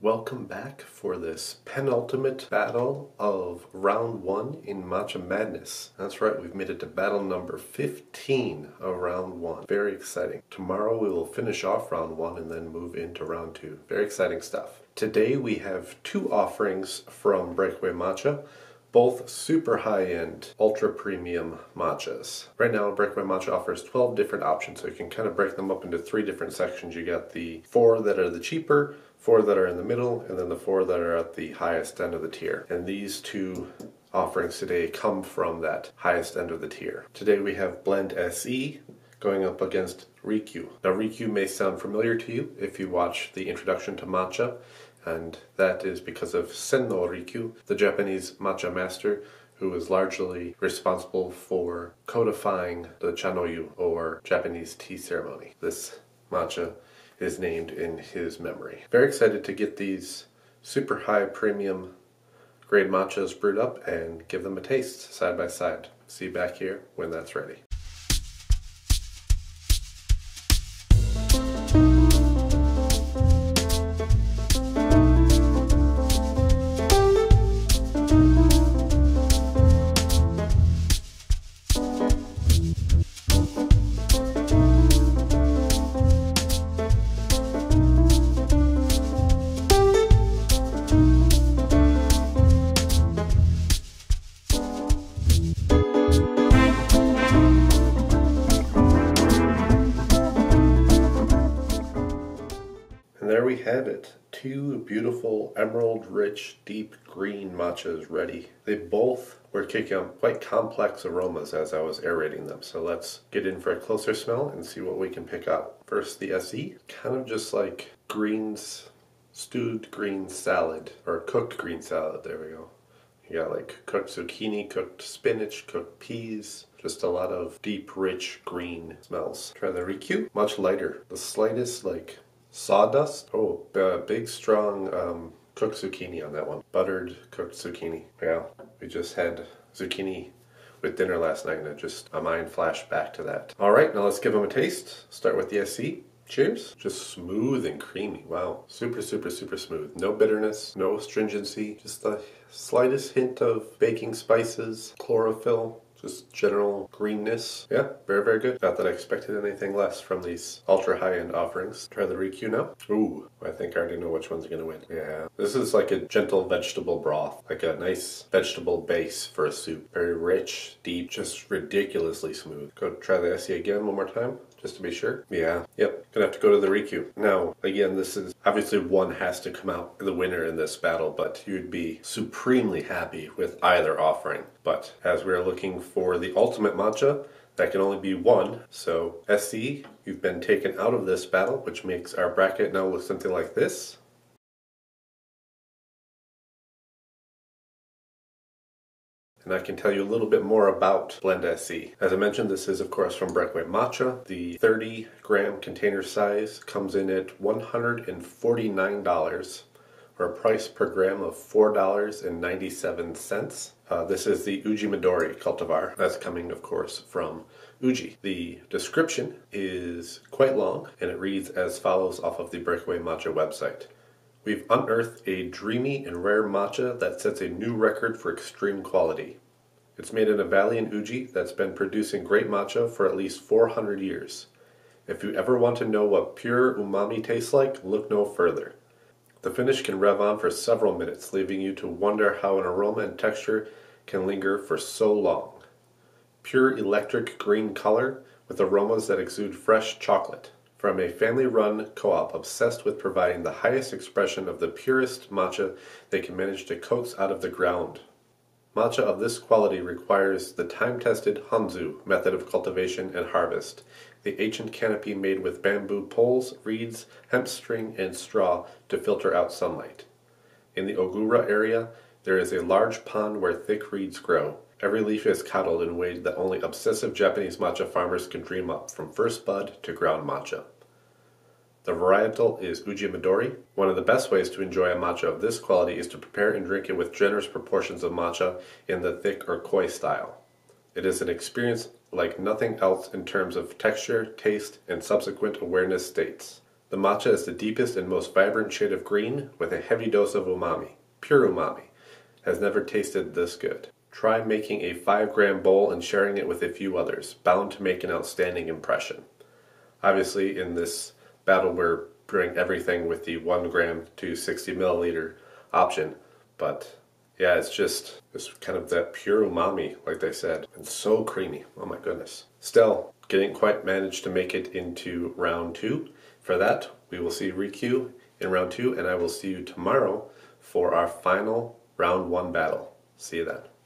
Welcome back for this penultimate battle of round 1 in Matcha Madness. That's right, we've made it to battle number 15 of round 1. Very exciting. Tomorrow we will finish off round 1 and then move into round 2. Very exciting stuff. Today we have two offerings from Breakaway Matcha. Both super high-end, ultra-premium matchas. Right now, Breakaway Matcha offers 12 different options, so you can kind of break them up into 3 different sections. You got the 4 that are the cheaper, 4 that are in the middle, and then the 4 that are at the highest end of the tier. And these two offerings today come from that highest end of the tier. Today we have Blend SE going up against Rikyu. Now, Rikyu may sound familiar to you if you watch the introduction to matcha, and that is because of Sen no Rikyu, the Japanese matcha master who was largely responsible for codifying the Chanoyu, or Japanese tea ceremony. This matcha is named in his memory. Very excited to get these super high premium grade matchas brewed up and give them a taste side by side. See you back here when that's ready. Had it. 2 beautiful emerald rich deep green matchas ready. They both were kicking up quite complex aromas as I was aerating them, so let's get in for a closer smell and see what we can pick up. First, the SE, kind of just like greens, stewed green salad, or cooked green salad, there we go. You got like cooked zucchini, cooked spinach, cooked peas, just a lot of deep rich green smells. Try the Rikyu, much lighter. The slightest like sawdust. Oh, big strong cooked zucchini on that one. Buttered cooked zucchini. Yeah, we just had zucchini with dinner last night and it just, my mind flashed back to that. Alright, now let's give them a taste. Start with the SC. Cheers. Just smooth and creamy. Wow. Super, super, super smooth. No bitterness, no astringency, just the slightest hint of baking spices, chlorophyll. Just general greenness. Yeah, very, very good. Not that I expected anything less from these ultra high-end offerings. Try the Rikyu now. Ooh, I think I already know which one's gonna win. Yeah. This is like a gentle vegetable broth. Like a nice vegetable base for a soup. Very rich, deep, just ridiculously smooth. Go try the SE again one more time, just to be sure. Yeah. Yep. Gonna have to go to the Rikyu. Now, again, this is obviously one has to come out the winner in this battle, but you'd be supremely happy with either offering. But as we're looking for the ultimate matcha, that can only be one. So, SE, you've been taken out of this battle, which makes our bracket now look something like this. And I can tell you a little bit more about Blend SE. As I mentioned, this is of course from Breakaway Matcha. The 30-gram container size comes in at $149, or a price per gram of $4.97. This is the Uji Midori cultivar. That's coming, of course, from Uji. The description is quite long, and it reads as follows off of the Breakaway Matcha website. We've unearthed a dreamy and rare matcha that sets a new record for extreme quality. It's made in a valley in Uji that's been producing great matcha for at least 400 years. If you ever want to know what pure umami tastes like, look no further. The finish can rev on for several minutes, leaving you to wonder how an aroma and texture can linger for so long. Pure electric green color with aromas that exude fresh chocolate. From a family-run co-op obsessed with providing the highest expression of the purest matcha they can manage to coax out of the ground. Matcha of this quality requires the time-tested honzu method of cultivation and harvest, the ancient canopy made with bamboo poles, reeds, hemp string, and straw to filter out sunlight. In the Ogura area, there is a large pond where thick reeds grow. Every leaf is coddled in ways that only obsessive Japanese matcha farmers can dream up, from first bud to ground matcha. The varietal is Uji Midori. One of the best ways to enjoy a matcha of this quality is to prepare and drink it with generous proportions of matcha in the thick or koi style. It is an experience like nothing else in terms of texture, taste, and subsequent awareness states. The matcha is the deepest and most vibrant shade of green with a heavy dose of umami. Pure umami. Has never tasted this good. Try making a 5-gram bowl and sharing it with a few others, bound to make an outstanding impression. Obviously, in this battle we're doing everything with the 1-gram to 60 ml option, but yeah, it's kind of that pure umami, like they said. It's so creamy, oh my goodness. Still, didn't quite manage to make it into round 2. For that, we will see Rikyu in round 2, and I will see you tomorrow for our final round 1 battle. See you then.